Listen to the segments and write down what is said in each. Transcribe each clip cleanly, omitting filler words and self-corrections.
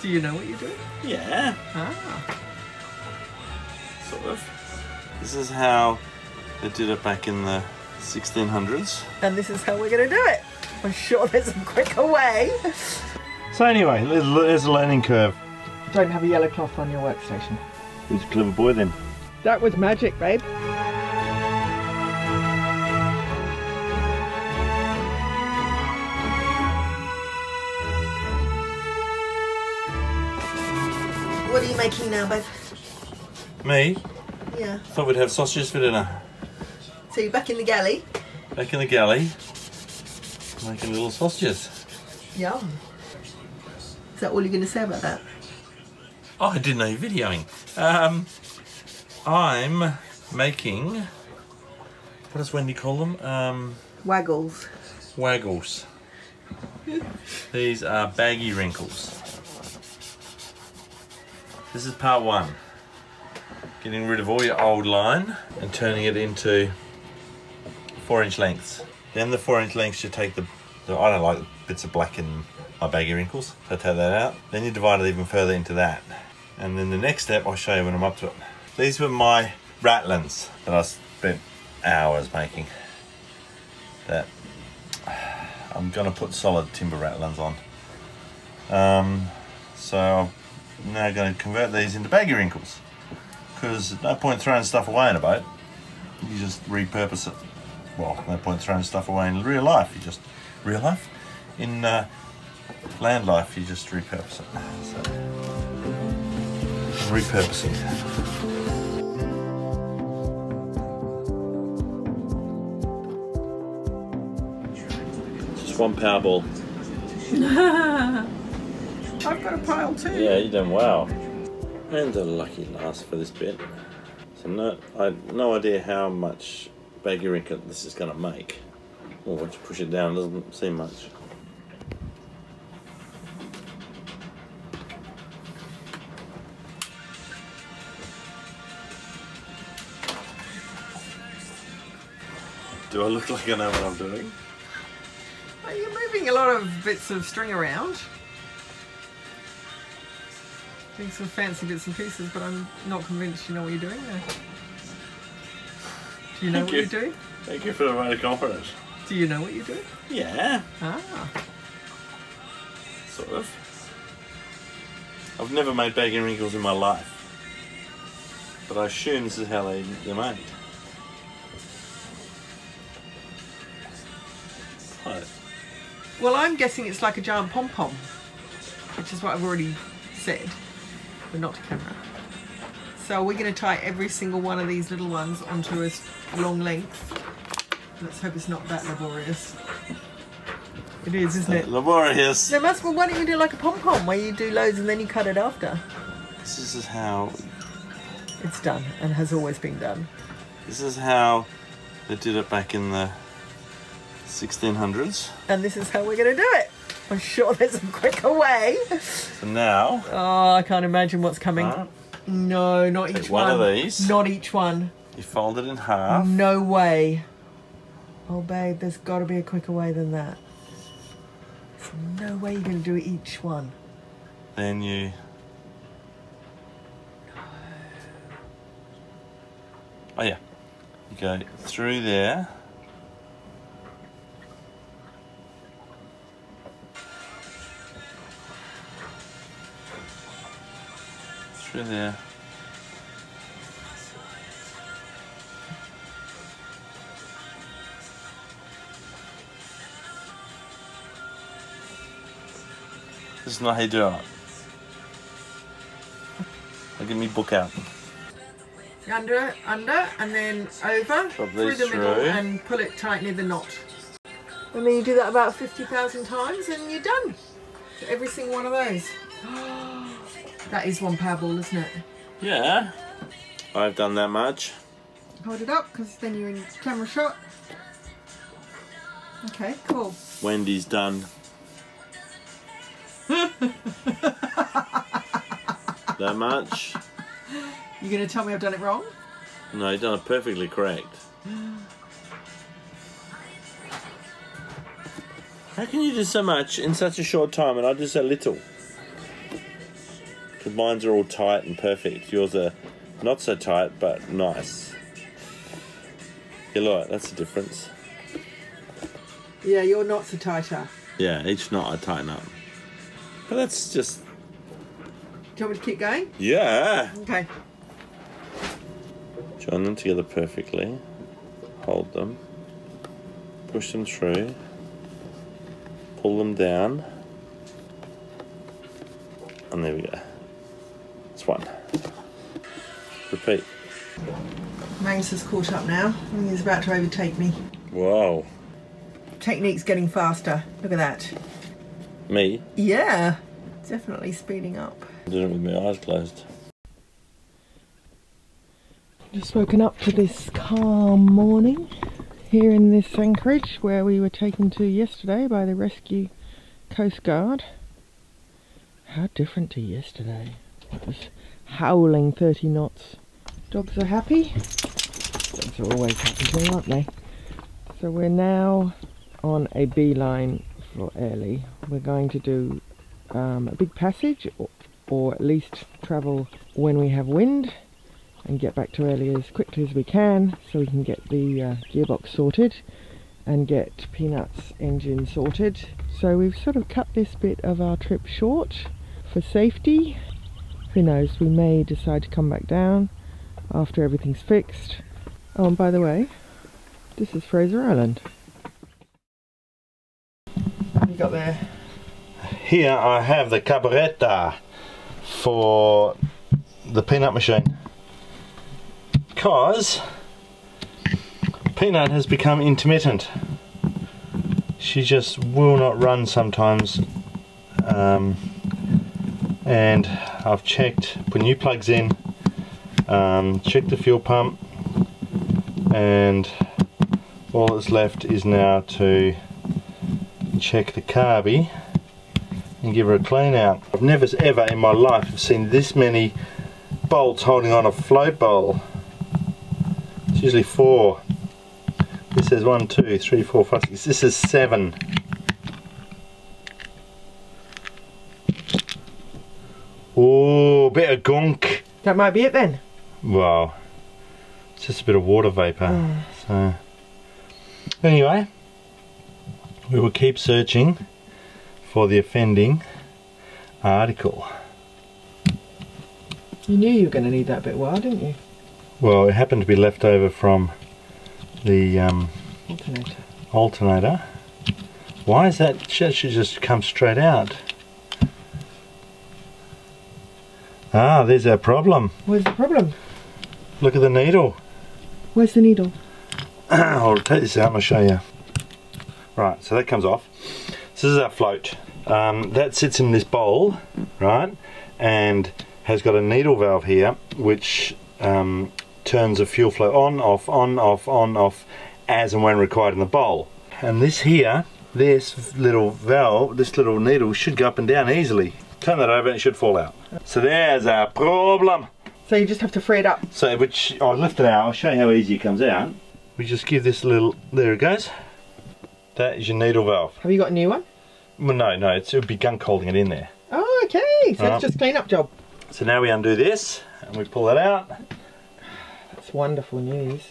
Do you know what you're doing? Yeah. Ah. Sort of. This is how they did it back in the 1600s. And this is how we're going to do it. I'm sure there's a quicker way. So anyway, there's a learning curve. Don't have a yellow cloth on your workstation. He's a clever boy then. That was magic, babe. What are you making now, babe? Me? Yeah. Thought we'd have sausages for dinner. So you're back in the galley? Back in the galley. Making little sausages. Yum. Is that all you're going to say about that? Oh, I didn't know you're videoing. I'm making, what does Wendy call them? Waggles. Waggles. These are baggy wrinkles. This is part one. Getting rid of all your old line and turning it into 4-inch lengths. Then the 4-inch lengths, you take the I don't like the bits of black in my baggy wrinkles, so I take that out. Then you divide it even further into that. And then the next step, I'll show you when I'm up to it. These were my ratlins that I spent hours making. That I'm gonna put solid timber ratlins on. So I'm now gonna convert these into baggy wrinkles, because no point throwing stuff away in a boat. You just repurpose it. Well, no point throwing stuff away in real life. You just, real life? In land life, you just repurpose it. So, repurposing. Just one Powerball. I've got a pile too. Yeah, you've done well. And a lucky last for this bit. So no, I've no idea how much baggy wrinkle this is going to make. Oh, once you push it down, it doesn't seem much. Do I look like I know what I'm doing? Well, you're moving a lot of bits of string around. Doing some fancy bits and pieces, but I'm not convinced you know what you're doing there. Do you know what you're doing? Thank you for the vote of confidence. Do you know what you're doing? Yeah. Ah. Sort of. I've never made baggy wrinkles in my life, but I assume this is how they're made. Right. Well, I'm guessing it's like a giant pom-pom, which is what I've already said, but not to camera. So we're going to tie every single one of these little ones onto a long length. Let's hope it's not that laborious. It is, isn't it? Laborious. So well, why don't you do like a pom-pom where you do loads and then you cut it after? This is how it's done and has always been done. This is how they did it back in the 1600s. And this is how we're going to do it. I'm sure there's a quicker way. So now... Oh, I can't imagine what's coming. No, not each one. One of these. Not each one. You fold it in half. No way. Oh, babe, there's got to be a quicker way than that. There's no way you're going to do each one. Then you... Oh, yeah. You go through there. Through there. This is not how you do it. I'll get me book out. Under, under, and then over, through the middle, and pull it tight near the knot. And then you do that about 50,000 times and you're done. So every single one of those. That is one Powerball, isn't it? Yeah. I've done that much. Hold it up, because then you're in camera shot. Okay, cool. Wendy's done. That much. You're going to tell me I've done it wrong? No, you've done it perfectly correct. How can you do so much in such a short time and I do so little? 'Cause mine's are all tight and perfect. Yours are not so tight, but nice. Yeah, look, that's the difference. Yeah, your knots are tighter. Yeah, each knot I tighten up. But that's just... Do you want me to keep going? Yeah. Okay. Join them together perfectly. Hold them. Push them through. Pull them down. And there we go. It's one. Repeat. Magnus is caught up now. He's about to overtake me. Whoa. Technique's getting faster. Look at that. Me? Yeah. Definitely speeding up. I did it with my eyes closed. Just woken up to this calm morning here in this anchorage where we were taken to yesterday by the Rescue Coast Guard. How different to yesterday. It was howling 30 knots. Dogs are happy. Dogs are always happy, aren't they? So we're now on a beeline for Ellie. We're going to do a big passage or at least travel when we have wind and get back to Ellie as quickly as we can so we can get the gearbox sorted and get Peanut's engine sorted. So we've sort of cut this bit of our trip short for safety. Who knows, we may decide to come back down after everything's fixed. Oh, and by the way, this is Fraser Island. What have you got there? Here I have the carburettor for the Peanut machine, because Peanut has become intermittent. She just will not run sometimes, and I've checked, put new plugs in, checked the fuel pump, and all that's left is now to check the carby and give her a clean out. I've never ever in my life have seen this many bolts holding on a float bowl. It's usually 4. This says 1, 2, 3, 4, 5, 6. This is 7. Oh, bit of gunk. That might be it then. Wow. It's just a bit of water vapour. So anyway, we will keep searching for the offending article. You knew you were going to need that bit while, didn't you? Well, it happened to be left over from the alternator. Why is that? That should just come straight out. Ah, there's our problem. Where's the problem? Look at the needle. Where's the needle? I'll take this out and I'll show you. Right, so that comes off. So this is our float. That sits in this bowl, right? And has got a needle valve here, which turns the fuel flow on, off, as and when required in the bowl. And this here, this little valve, this little needle should go up and down easily. Turn that over and it should fall out. So there's our problem. So you just have to free it up. So which, I'll lift it out, I'll show you how easy it comes out. We just give this a little, there it goes. That is your needle valve. Have you got a new one? Well, no, it would be gunk holding it in there. Oh, okay, so it's just a clean up job. So now we undo this, and we pull that out. That's wonderful news.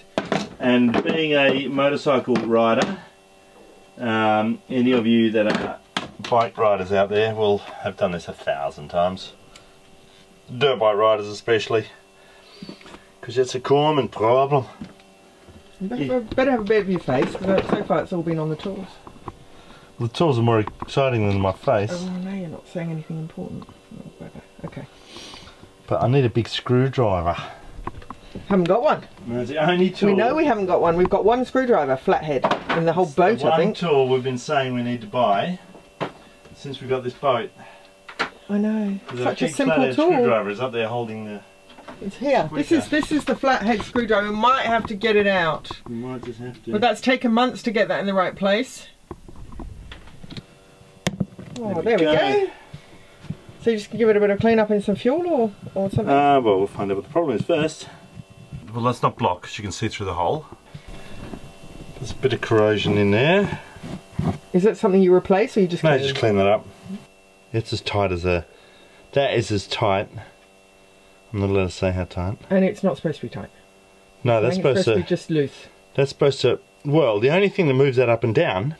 And being a motorcycle rider, any of you that are bike riders out there will have done this 1,000 times. Dirt bike riders especially, because it's a common problem. You better have a bit of your face, because so far it's all been on the tools. Well, the tools are more exciting than my face. Oh, no, you're not saying anything important. Okay. But I need a big screwdriver. Haven't got one. No, it's the only tool. We know we haven't got one. We've got one screwdriver, flathead, in the whole boat, I think. It's the one tool we've been saying we need to buy since we got this boat. I know. Such a simple tool. The screwdriver is up there holding the... It's here. This is the flathead screwdriver. We might have to get it out. We might just have to. But that's taken months to get that in the right place. Oh, there we go. So you just give it a bit of clean up and some fuel or something? Well, we'll find out what the problem is first. Well, that's not blocked because you can see through the hole. There's a bit of corrosion in there. Is that something you replace or you just clean it? No, just clean that up. It's as tight as a That is as tight. I'm not allowed to say how tight. And it's not supposed to be tight. No, that's supposed to be just loose. That's supposed to, well, the only thing that moves that up and down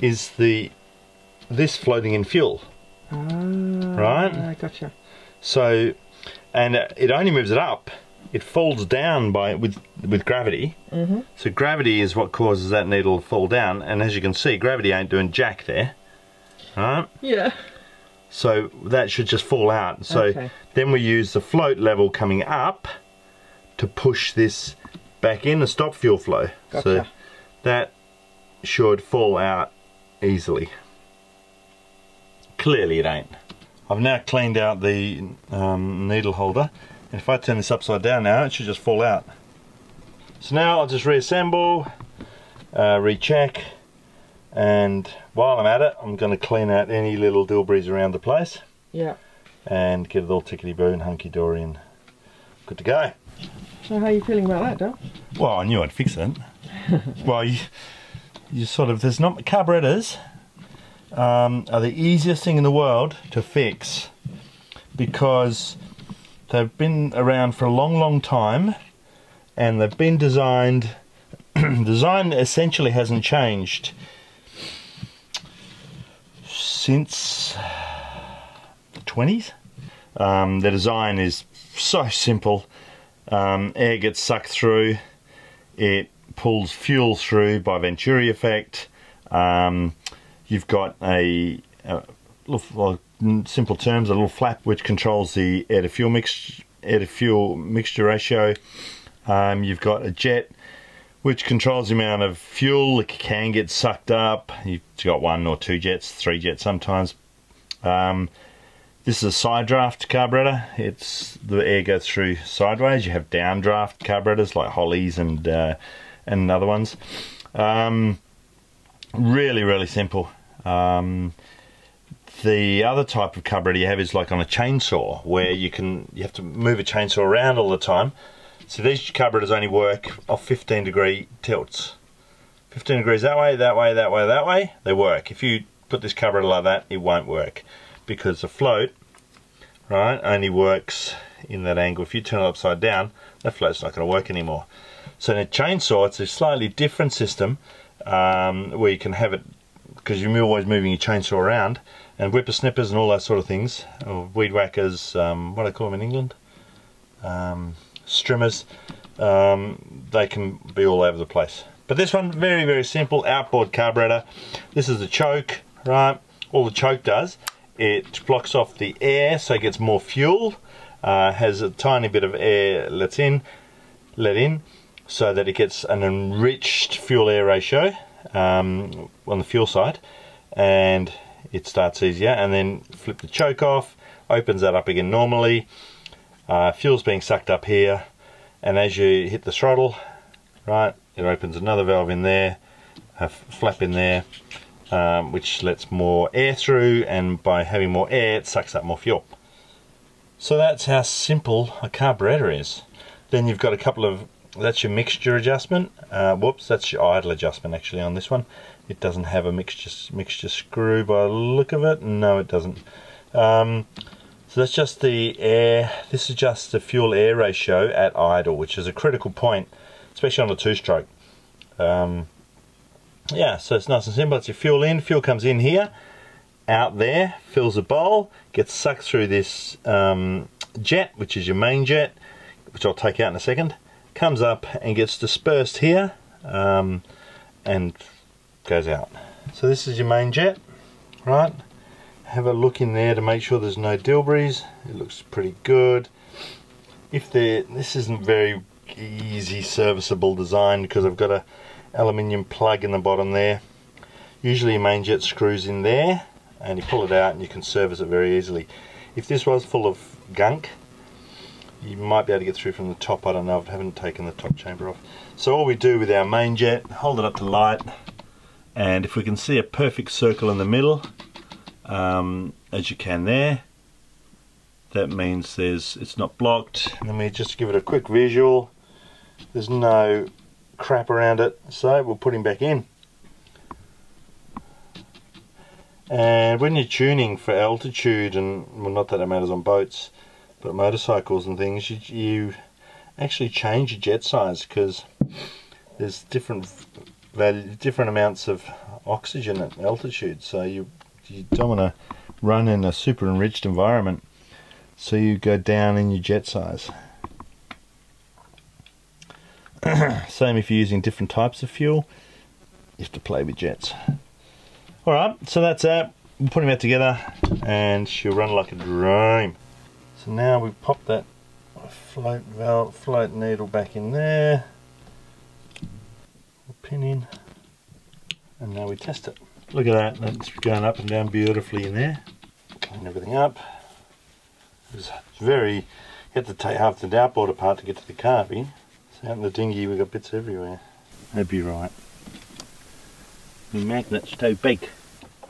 is this floating in fuel. Ah, right? I gotcha. So, and it only moves it up. It folds down with gravity. Mm-hmm. So gravity is what causes that needle to fall down. And as you can see, gravity ain't doing jack there. Right? Yeah. So that should just fall out. So then we use the float level coming up to push this back in to stop fuel flow. Gotcha. So that should fall out easily. Clearly it ain't. I've now cleaned out the needle holder. If I turn this upside down now, it should just fall out. So now I'll just reassemble, recheck, and while I'm at it, I'm going to clean out any little bilberries around the place. Yeah. And get it all tickety-boo and hunky-dory and good to go. So how are you feeling about that, Dale? Well, I knew I'd fix it. Well, you sort of, there's not, carburetors are the easiest thing in the world to fix because they've been around for a long, long time, and they've been designed. Design essentially hasn't changed since the 20s. The design is so simple. Air gets sucked through. It pulls fuel through by Venturi effect. You've got in simple terms, a little flap which controls the air to fuel mixture ratio. You've got a jet which controls the amount of fuel that can get sucked up. You've got one or two jets, three jets sometimes. This is a side draft carburetor. It's the air goes through sideways. You have downdraft carburetors like Hollies and other ones. Really, really simple. The other type of carburetor you have is like on a chainsaw, where you have to move a chainsaw around all the time. So these carburetors only work off 15-degree tilts. 15 degrees that way, that way, that way, that way, they work. If you put this carburetor like that, it won't work because the float, right, only works in that angle. If you turn it upside down, that float's not going to work anymore. So in a chainsaw, it's a slightly different system where you can have it, because you're always moving your chainsaw around, and whippersnippers and all those sort of things, or weed whackers, what do they call them in England? Strimmers, they can be all over the place. But this one, very, very simple, outboard carburetor. This is the choke, right? All the choke does, it blocks off the air so it gets more fuel, has a tiny bit of air let in, so that it gets an enriched fuel-air ratio on the fuel side, and it starts easier, and then flip the choke off, opens that up again normally. Fuel's being sucked up here, and as you hit the throttle, right, it opens another valve in there, a flap in there, which lets more air through, and by having more air, it sucks up more fuel. So that's how simple a carburetor is. Then you've got a couple of, that's your mixture adjustment, that's your idle adjustment actually on this one. It doesn't have a mixture screw by the look of it. No, it doesn't. So that's just the air. This is just the fuel-air ratio at idle, which is a critical point, especially on a two-stroke. Yeah, so it's nice and simple. It's your fuel in. Fuel comes in here, out there, fills a bowl, gets sucked through this jet, which is your main jet, which I'll take out in a second, comes up and gets dispersed here, and goes out. So this is your main jet, right? Have a look in there to make sure there's no bilberries. It looks pretty good. If there, this isn't very easy serviceable design because I've got a aluminium plug in the bottom there. Usually your main jet screws in there and you pull it out and you can service it very easily. If this was full of gunk, you might be able to get through from the top. I don't know, I haven't taken the top chamber off. So all we do with our main jet, hold it up to light, and if we can see a perfect circle in the middle, as you can there, that means it's not blocked. Let me just give it a quick visual. There's no crap around it, so we'll put him back in. And when you're tuning for altitude, and well, not that it matters on boats, but motorcycles and things, you actually change your jet size, because there's different amounts of oxygen at altitude, so you don't want to run in a super enriched environment, so you go down in your jet size. Same if you're using different types of fuel, you have to play with jets. Alright, so that's that. We'll put them out together and she'll run like a dream. So now we pop that float valve, float needle back in there, pin in, and now we test it. Look at that, that's going up and down beautifully in there. Clean everything up. It was very, you had to take half the outboard apart to get to the carby. So out in the dinghy we've got bits everywhere. That'd be right. The magnet's too big.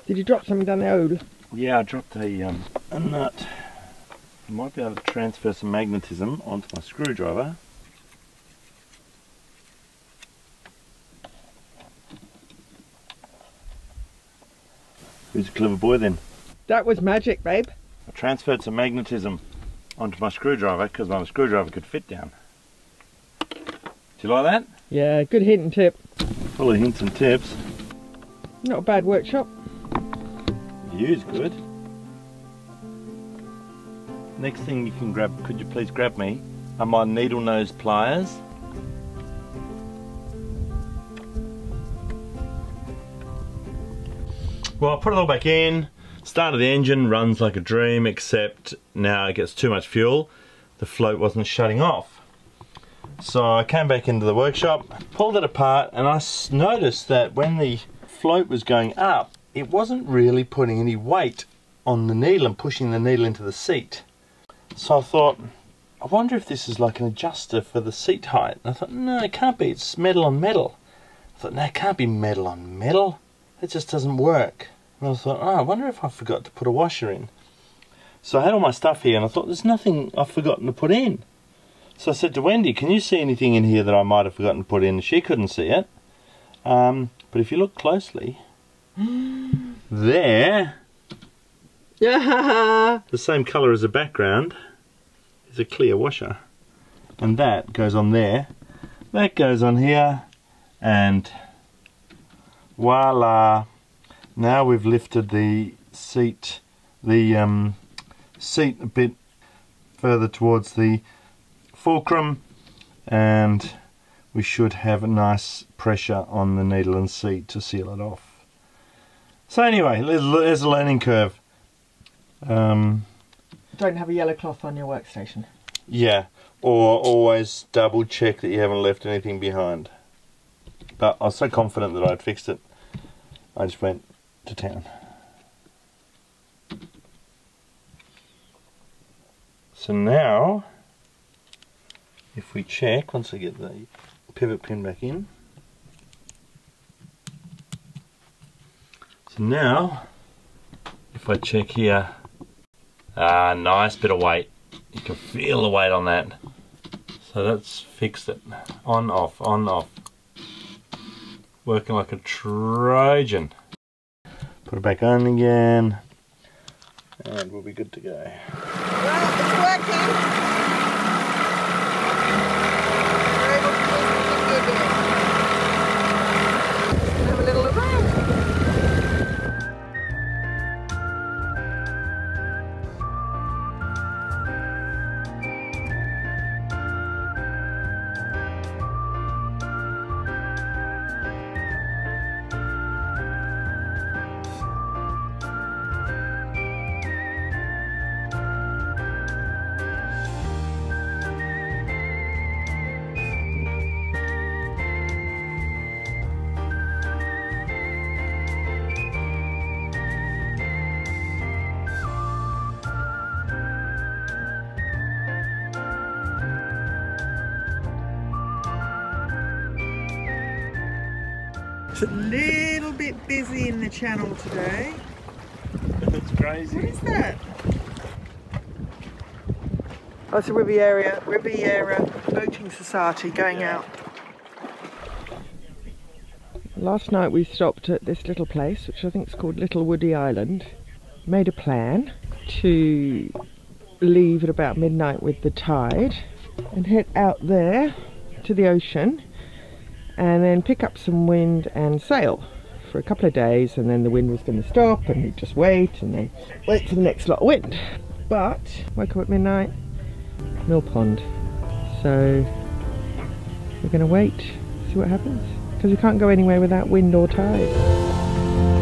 Did you drop something down the hole? Yeah, I dropped a nut. I might be able to transfer some magnetism onto my screwdriver. Who's a clever boy then? That was magic, babe. I transferred some magnetism onto my screwdriver because my screwdriver could fit down. Do you like that? Yeah, good hint and tip. Full of hints and tips. Not a bad workshop. The view's good. Next thing you can grab, could you please grab me, are my needle nose pliers. Well, I put it all back in, started the engine, runs like a dream, except now it gets too much fuel. The float wasn't shutting off. So I came back into the workshop, pulled it apart, and I noticed that when the float was going up, it wasn't really putting any weight on the needle and pushing the needle into the seat. So I thought, I wonder if this is like an adjuster for the seat height. And I thought, no, it can't be, it's metal on metal. I thought, no, it can't be metal on metal. It just doesn't work. And I thought, oh, I wonder if I forgot to put a washer in. So I had all my stuff here and I thought, there's nothing I've forgotten to put in. So I said to Wendy, can you see anything in here that I might have forgotten to put in? She couldn't see it. But if you look closely, there, the same colour as the background, is a clear washer. And that goes on there, that goes on here, and voila, now we've lifted the seat a bit further towards the fulcrum, and we should have a nice pressure on the needle and seat to seal it off. So anyway, there's a learning curve. Don't have a yellow cloth on your workstation. Yeah, or always double check that you haven't left anything behind. But I was so confident that I'd fixed it, I just went to town. So now, if we check, once I get the pivot pin back in. So now, if I check here, ah, nice bit of weight. You can feel the weight on that. So that's fixed it. On, off, on, off. Working like a Trojan. Put it back on again, and we'll be good to go. Well, it's working. It's a little bit busy in the channel today. That's crazy. What is that? Oh, it's a Riviera Boating Society going out. Last night we stopped at this little place, which I think is called Little Woody Island. Made a plan to leave at about midnight with the tide and head out there to the ocean and then pick up some wind and sail for a couple of days, and then the wind was going to stop and we'd just wait and then wait for the next lot of wind. But woke up at midnight, Mill Pond, so we're going to wait, see what happens, because we can't go anywhere without wind or tide.